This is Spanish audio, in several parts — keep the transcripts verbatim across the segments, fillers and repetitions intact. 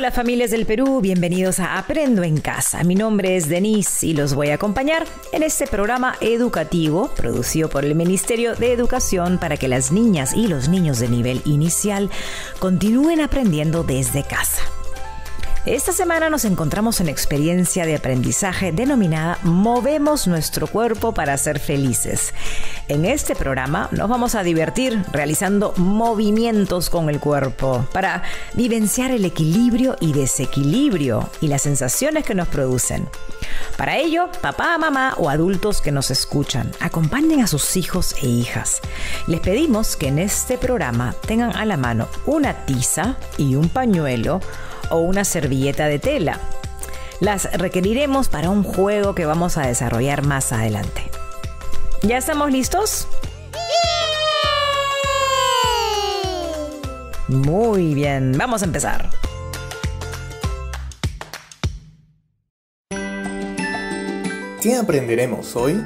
Hola familias del Perú, bienvenidos a Aprendo en Casa. Mi nombre es Denise y los voy a acompañar en este programa educativo producido por el Ministerio de Educación para que las niñas y los niños de nivel inicial continúen aprendiendo desde casa. Esta semana nos encontramos en experiencia de aprendizaje denominada Movemos nuestro cuerpo para ser felices. En este programa nos vamos a divertir realizando movimientos con el cuerpo para vivenciar el equilibrio y desequilibrio y las sensaciones que nos producen. Para ello, papá, mamá o adultos que nos escuchan, acompañen a sus hijos e hijas. Les pedimos que en este programa tengan a la mano una tiza y un pañuelo o una servilleta de tela. Las requeriremos para un juego que vamos a desarrollar más adelante. ¿Ya estamos listos? ¡Sí! Muy bien, vamos a empezar. ¿Qué aprenderemos hoy?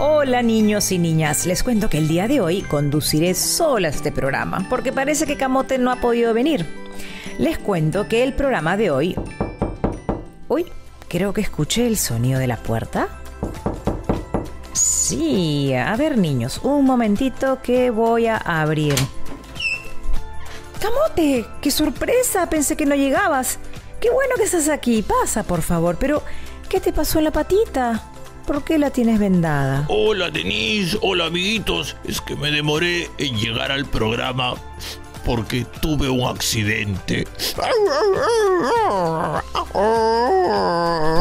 Hola niños y niñas, les cuento que el día de hoy conduciré sola este programa porque parece que Camote no ha podido venir. Les cuento que el programa de hoy... Uy, creo que escuché el sonido de la puerta. Sí, a ver niños, un momentito que voy a abrir. ¡Camote! ¡Qué sorpresa! Pensé que no llegabas. ¡Qué bueno que estás aquí! Pasa, por favor, pero ¿qué te pasó en la patita? ¿Por qué la tienes vendada? Hola Denise, hola amiguitos. Es que me demoré en llegar al programa porque tuve un accidente.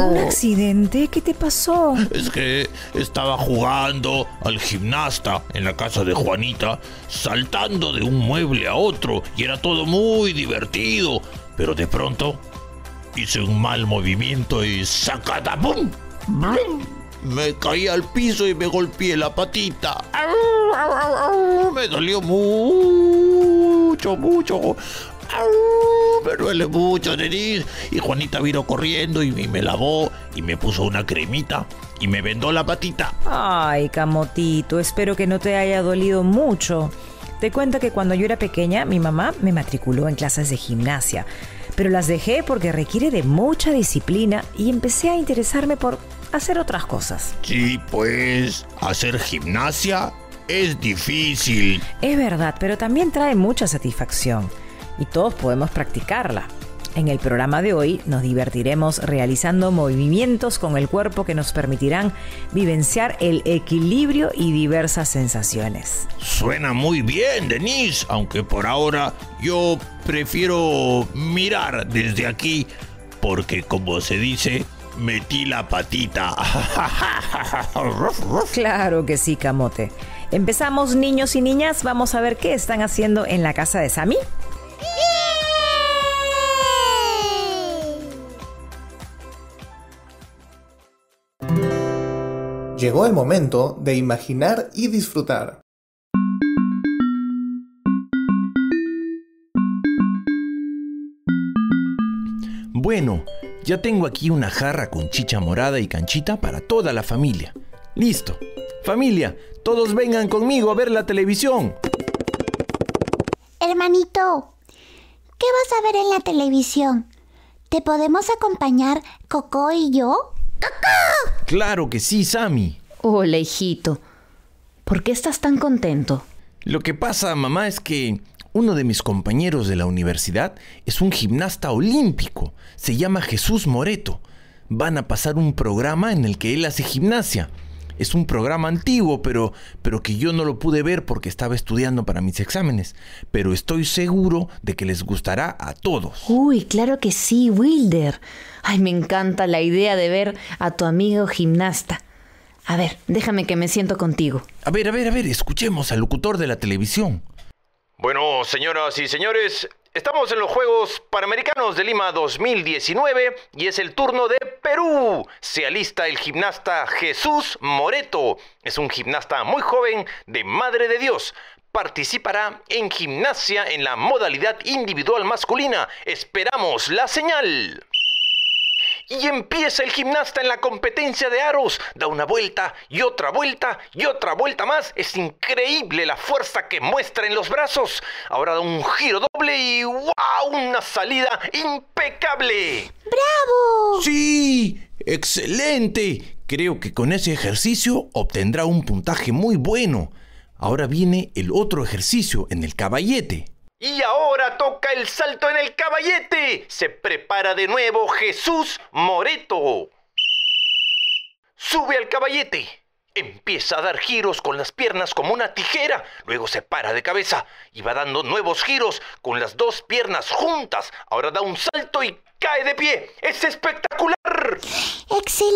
¿Un accidente? ¿Qué te pasó? Es que estaba jugando al gimnasta en la casa de Juanita, saltando de un mueble a otro y era todo muy divertido. Pero de pronto hice un mal movimiento y ¡zacatapum! ¡Blum! Me caí al piso y me golpeé la patita. Me dolió mucho, mucho. Me duele mucho, Denise. Y Juanita vino corriendo y me lavó y me puso una cremita y me vendó la patita. Ay, Camotito, espero que no te haya dolido mucho. Te cuento que cuando yo era pequeña, mi mamá me matriculó en clases de gimnasia, pero las dejé porque requiere de mucha disciplina y empecé a interesarme por hacer otras cosas. Sí, pues, hacer gimnasia es difícil. Es verdad, pero también trae mucha satisfacción y todos podemos practicarla. En el programa de hoy nos divertiremos realizando movimientos con el cuerpo que nos permitirán vivenciar el equilibrio y diversas sensaciones. Suena muy bien, Denise, aunque por ahora yo prefiero mirar desde aquí porque, como se dice, metí la patita. Claro que sí, Camote. Empezamos, niños y niñas. Vamos a ver qué están haciendo en la casa de Sami. Llegó el momento de imaginar y disfrutar. Bueno, ya tengo aquí una jarra con chicha morada y canchita para toda la familia. ¡Listo! ¡Familia! ¡Todos vengan conmigo a ver la televisión! Hermanito, ¿qué vas a ver en la televisión? ¿Te podemos acompañar Coco y yo? ¡Coco! ¡Claro que sí, Sammy! Hola, hijito. ¿Por qué estás tan contento? Lo que pasa, mamá, es que uno de mis compañeros de la universidad es un gimnasta olímpico. Se llama Jesús Moreto. Van a pasar un programa en el que él hace gimnasia. Es un programa antiguo, pero, pero que yo no lo pude ver porque estaba estudiando para mis exámenes. Pero estoy seguro de que les gustará a todos. Uy, claro que sí, Wilder. Ay, me encanta la idea de ver a tu amigo gimnasta. A ver, déjame que me siento contigo. A ver, a ver, a ver, escuchemos al locutor de la televisión. Bueno, señoras y señores, estamos en los Juegos Panamericanos de Lima dos mil diecinueve y es el turno de Perú. Se alista el gimnasta Jesús Moreto. Es un gimnasta muy joven de Madre de Dios. Participará en gimnasia en la modalidad individual masculina. Esperamos la señal. y empieza el gimnasta en la competencia de aros. Da una vuelta y otra vuelta y otra vuelta más. Es increíble la fuerza que muestra en los brazos. Ahora da un giro doble y ¡wow! Una salida impecable. ¡Bravo! ¡Sí! ¡Excelente! Creo que con ese ejercicio obtendrá un puntaje muy bueno. Ahora viene el otro ejercicio en el caballete. Y ahora toca el salto en el caballete. Se prepara de nuevo Jesús Moreto. Sube al caballete. Empieza a dar giros con las piernas como una tijera. Luego se para de cabeza y va dando nuevos giros con las dos piernas juntas. Ahora da un salto y cae de pie. ¡Es espectacular! ¡Excelente!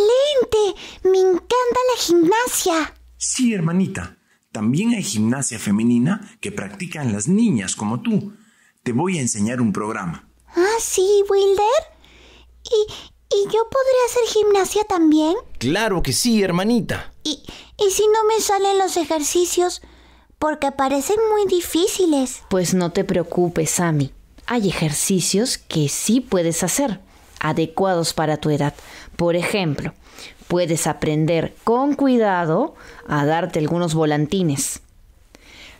Me encanta la gimnasia. Sí, hermanita. También hay gimnasia femenina que practican las niñas como tú. Te voy a enseñar un programa. Ah, sí, Wilder. ¿Y, y yo podré hacer gimnasia también? Claro que sí, hermanita. ¿Y, y si no me salen los ejercicios? Porque parecen muy difíciles. Pues no te preocupes, Sammy. Hay ejercicios que sí puedes hacer, adecuados para tu edad. Por ejemplo, puedes aprender con cuidado a darte algunos volantines.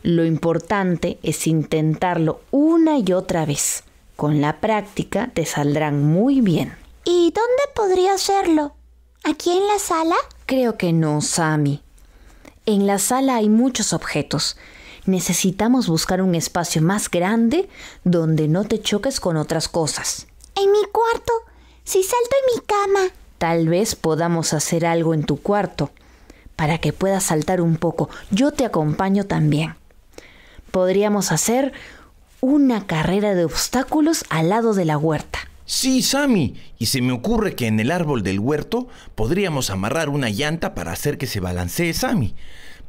Lo importante es intentarlo una y otra vez. Con la práctica te saldrán muy bien. ¿Y dónde podría hacerlo? ¿Aquí en la sala? Creo que no, Sammy. En la sala hay muchos objetos. Necesitamos buscar un espacio más grande donde no te choques con otras cosas. En mi cuarto. Si salto en mi cama. Tal vez podamos hacer algo en tu cuarto para que puedas saltar un poco. Yo te acompaño también. Podríamos hacer una carrera de obstáculos al lado de la huerta. Sí, Sammy. Y se me ocurre que en el árbol del huerto podríamos amarrar una llanta para hacer que se balancee Sammy.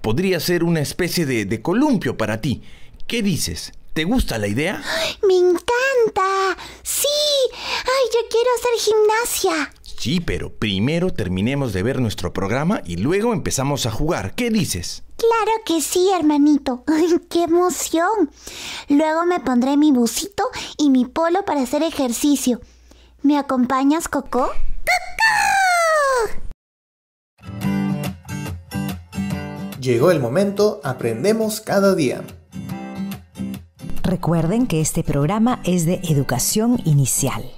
Podría ser una especie de, de columpio para ti. ¿Qué dices? ¿Te gusta la idea? ¡Me encanta! ¡Sí! ¡Ay, yo quiero hacer gimnasia! Sí, pero primero terminemos de ver nuestro programa y luego empezamos a jugar. ¿Qué dices? Claro que sí, hermanito. ¡Ay, qué emoción! Luego me pondré mi busito y mi polo para hacer ejercicio. ¿Me acompañas, Coco? ¡Coco! Llegó el momento. Aprendemos cada día. Recuerden que este programa es de educación inicial.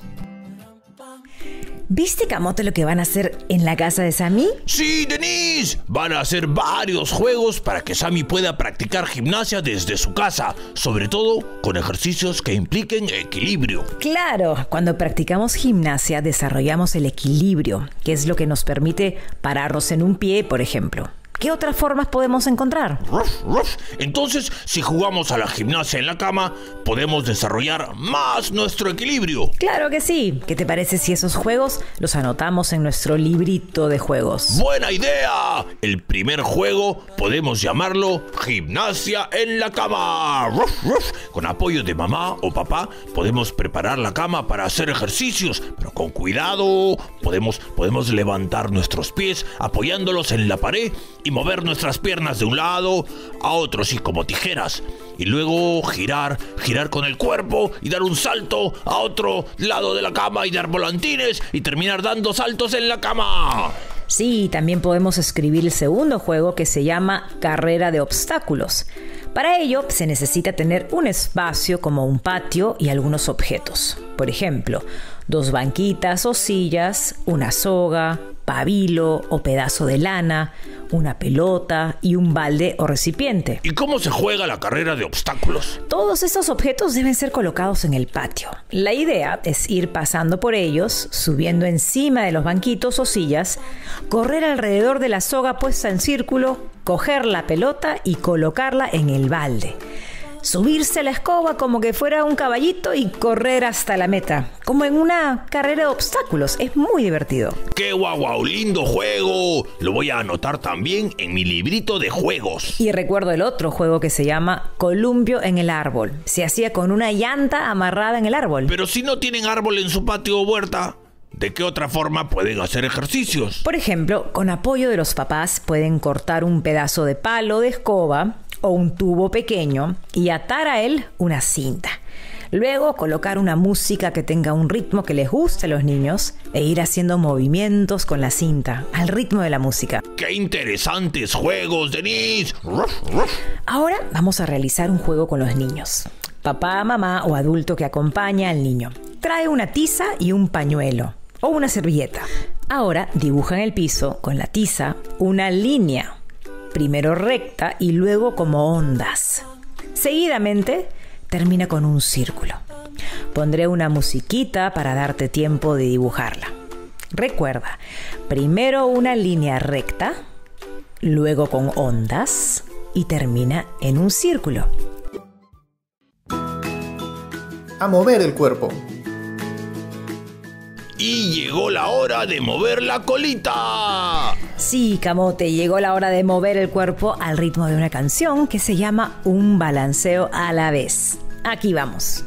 ¿Viste, Camote, lo que van a hacer en la casa de Sammy? ¡Sí, Denise! Van a hacer varios juegos para que Sammy pueda practicar gimnasia desde su casa, sobre todo con ejercicios que impliquen equilibrio. ¡Claro! Cuando practicamos gimnasia desarrollamos el equilibrio, que es lo que nos permite pararnos en un pie, por ejemplo. ¿Qué otras formas podemos encontrar? Ruf, ruf. Entonces, si jugamos a la gimnasia en la cama, podemos desarrollar más nuestro equilibrio. Claro que sí. ¿Qué te parece si esos juegos los anotamos en nuestro librito de juegos? ¡Buena idea! El primer juego podemos llamarlo gimnasia en la cama. Ruf, ruf. Con apoyo de mamá o papá, podemos preparar la cama para hacer ejercicios, pero con cuidado. Podemos, podemos levantar nuestros pies apoyándolos en la pared y mover nuestras piernas de un lado a otro, sí, como tijeras. Y luego girar, girar con el cuerpo y dar un salto a otro lado de la cama y dar volantines y terminar dando saltos en la cama. Sí, también podemos escribir el segundo juego que se llama carrera de obstáculos. Para ello se necesita tener un espacio como un patio y algunos objetos. Por ejemplo, dos banquitas o sillas, una soga, pabilo o pedazo de lana, una pelota y un balde o recipiente. ¿Y cómo se juega la carrera de obstáculos? Todos estos objetos deben ser colocados en el patio. La idea es ir pasando por ellos, subiendo encima de los banquitos o sillas, correr alrededor de la soga puesta en círculo, coger la pelota y colocarla en el balde. Subirse la escoba como que fuera un caballito y correr hasta la meta, como en una carrera de obstáculos. Es muy divertido. ¡Qué guau, guau! ¡Lindo juego! Lo voy a anotar también en mi librito de juegos. Y recuerdo el otro juego que se llama columpio en el árbol. Se hacía con una llanta amarrada en el árbol. Pero si no tienen árbol en su patio o huerta, ¿de qué otra forma pueden hacer ejercicios? Por ejemplo, con apoyo de los papás pueden cortar un pedazo de palo de escoba o un tubo pequeño y atar a él una cinta. Luego, colocar una música que tenga un ritmo que les guste a los niños e ir haciendo movimientos con la cinta, al ritmo de la música. ¡Qué interesantes juegos, Denise! Ahora vamos a realizar un juego con los niños. Papá, mamá o adulto que acompaña al niño trae una tiza y un pañuelo o una servilleta. Ahora dibujan el piso con la tiza una línea, primero recta y luego como ondas. Seguidamente termina con un círculo. Pondré una musiquita para darte tiempo de dibujarla. Recuerda, primero una línea recta, luego con ondas y termina en un círculo. A mover el cuerpo. Y llegó la hora de mover la colita. Sí, Camote, llegó la hora de mover el cuerpo al ritmo de una canción que se llama Un balanceo a la vez. Aquí vamos.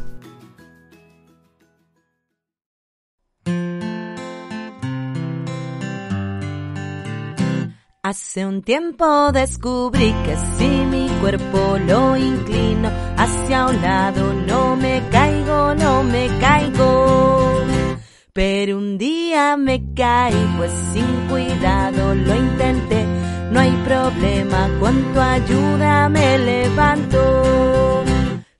Hace un tiempo descubrí que si mi cuerpo lo inclino hacia un lado, no me caigo, no me caigo. Pero un día me caí, pues sin cuidado lo intenté. No hay problema, con tu ayuda me levanto.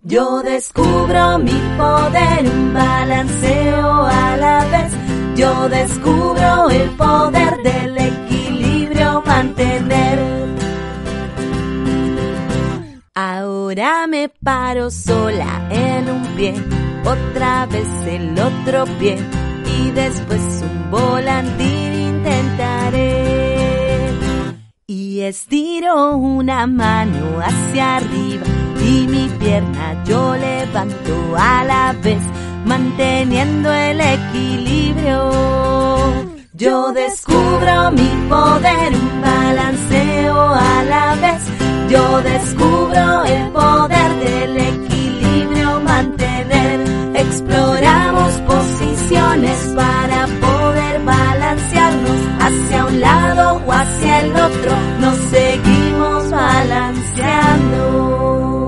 Yo descubro mi poder, un balanceo a la vez. Yo descubro el poder del equilibrio mantener. Ahora me paro sola en un pie, otra vez el otro pie. Y después un volantín intentaré. Y estiro una mano hacia arriba y mi pierna yo levanto a la vez, manteniendo el equilibrio. Yo descubro mi poder, un balanceo a la vez. Yo descubro el poder del equilibrio mantener. Exploramos posiciones para poder balancearnos hacia un lado o hacia el otro. Nos seguimos balanceando.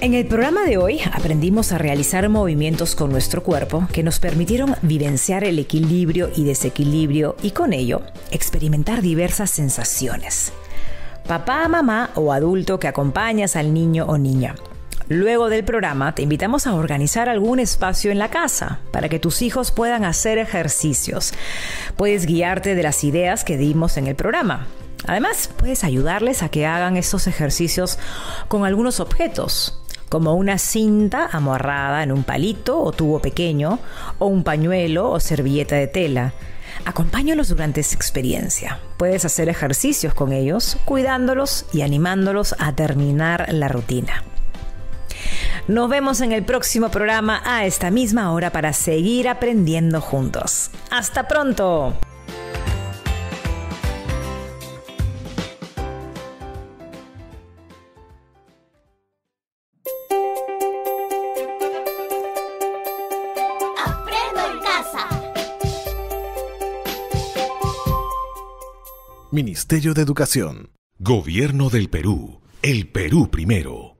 En el programa de hoy aprendimos a realizar movimientos con nuestro cuerpo que nos permitieron vivenciar el equilibrio y desequilibrio y con ello experimentar diversas sensaciones. Papá, mamá o adulto que acompañas al niño o niña. Luego del programa te invitamos a organizar algún espacio en la casa para que tus hijos puedan hacer ejercicios. Puedes guiarte de las ideas que dimos en el programa. Además, puedes ayudarles a que hagan estos ejercicios con algunos objetos, como una cinta amarrada en un palito o tubo pequeño, o un pañuelo o servilleta de tela. Acompáñalos durante esa experiencia. Puedes hacer ejercicios con ellos, cuidándolos y animándolos a terminar la rutina. Nos vemos en el próximo programa a esta misma hora para seguir aprendiendo juntos. ¡Hasta pronto! Ministerio de Educación. Gobierno del Perú. El Perú primero.